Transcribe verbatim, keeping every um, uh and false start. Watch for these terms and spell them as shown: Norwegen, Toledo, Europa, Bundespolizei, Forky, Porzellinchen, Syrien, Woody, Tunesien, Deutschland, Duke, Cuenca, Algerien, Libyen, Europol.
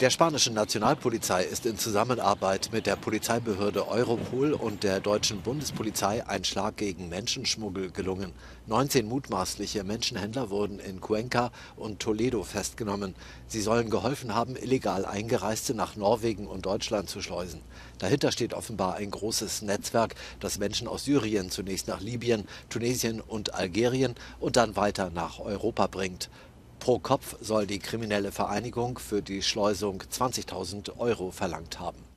Der spanischen Nationalpolizei ist in Zusammenarbeit mit der Polizeibehörde Europol und der deutschen Bundespolizei ein Schlag gegen Menschenschmuggel gelungen. neunzehn mutmaßliche Menschenhändler wurden in Cuenca und Toledo festgenommen. Sie sollen geholfen haben, illegal Eingereiste nach Norwegen und Deutschland zu schleusen. Dahinter steht offenbar ein großes Netzwerk, das Menschen aus Syrien zunächst nach Libyen, Tunesien und Algerien und dann weiter nach Europa bringt. Pro Kopf soll die kriminelle Vereinigung für die Schleusung zwanzigtausend Euro verlangt haben.